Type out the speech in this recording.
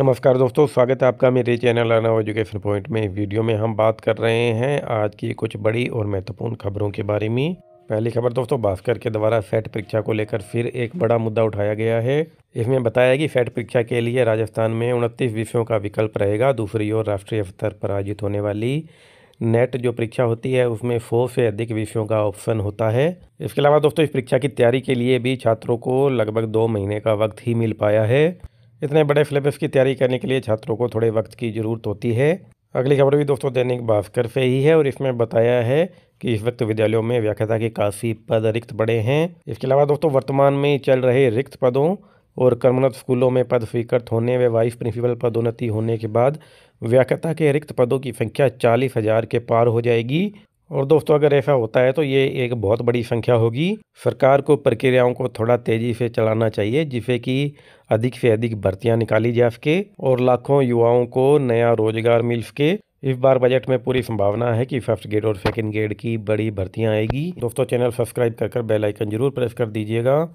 नमस्कार दोस्तों, स्वागत है आपका मेरे चैनल अर्नव एजुकेशन पॉइंट में। वीडियो में हम बात कर रहे हैं आज की कुछ बड़ी और महत्वपूर्ण खबरों के बारे में। पहली खबर दोस्तों, भास्कर के द्वारा सेट परीक्षा को लेकर फिर एक बड़ा मुद्दा उठाया गया है। इसमें बताया कि सेट परीक्षा के लिए राजस्थान में 29 विषयों का विकल्प रहेगा। दूसरी ओर राष्ट्रीय स्तर पर आयोजित होने वाली नेट जो परीक्षा होती है उसमें 4 से अधिक विषयों का ऑप्शन होता है। इसके अलावा दोस्तों, इस परीक्षा की तैयारी के लिए भी छात्रों को लगभग 2 महीने का वक्त ही मिल पाया है। इतने बड़े सिलेबस की तैयारी करने के लिए छात्रों को थोड़े वक्त की ज़रूरत होती है। अगली खबर भी दोस्तों दैनिक भास्कर से ही है और इसमें बताया है कि इस वक्त विद्यालयों में व्याख्याता के काफ़ी पद रिक्त पड़े हैं। इसके अलावा दोस्तों, वर्तमान में चल रहे रिक्त पदों और कर्मरत स्कूलों में पद स्वीकृत होने व वाइस प्रिंसिपल पदोन्नति होने के बाद व्याख्याता के रिक्त पदों की संख्या 40,000 के पार हो जाएगी। और दोस्तों, अगर ऐसा होता है तो ये एक बहुत बड़ी संख्या होगी। सरकार को प्रक्रियाओं को थोड़ा तेज़ी से चलाना चाहिए जिससे कि अधिक से अधिक भर्तियां निकाली जा सके और लाखों युवाओं को नया रोजगार मिल सके। इस बार बजट में पूरी संभावना है कि 1st ग्रेड और 2nd ग्रेड की बड़ी भर्तियाँ आएगी। दोस्तों, चैनल सब्सक्राइब कर बेल आइकन जरूर प्रेस कर दीजिएगा।